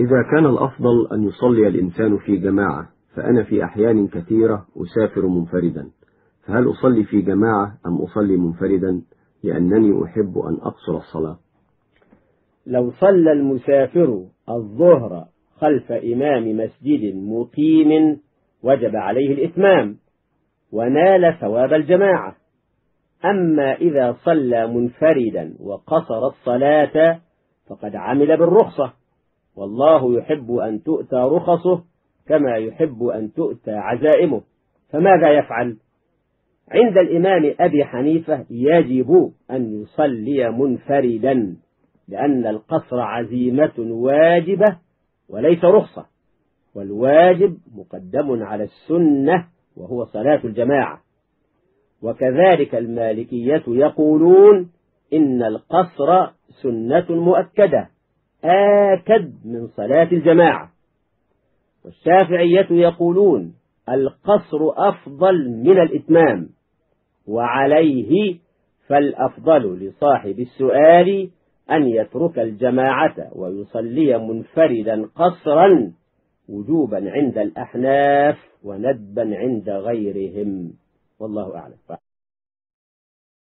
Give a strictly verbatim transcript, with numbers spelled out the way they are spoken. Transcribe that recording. إذا كان الأفضل أن يصلي الإنسان في جماعة، فأنا في أحيان كثيرة أسافر منفردا، فهل أصلي في جماعة أم أصلي منفردا؟ لأنني أحب أن أقصر الصلاة. لو صلى المسافر الظهر خلف إمام مسجد مقيم وجب عليه الإتمام ونال ثواب الجماعة، أما إذا صلى منفردا وقصر الصلاة فقد عمل بالرخصة، والله يحب أن تؤتى رخصه كما يحب أن تؤتى عزائمه. فماذا يفعل؟ عند الإمام أبي حنيفة يجب أن يصلي منفردا، لأن القصر عزيمة واجبة وليس رخصة، والواجب مقدم على السنة وهو صلاة الجماعة. وكذلك المالكية يقولون إن القصر سنة مؤكدة آكد من صلاة الجماعة، والشافعية يقولون القصر أفضل من الإتمام، وعليه فالأفضل لصاحب السؤال أن يترك الجماعة ويصلي منفردا قصرا وجوبا عند الأحناف وندبا عند غيرهم، والله أعلم.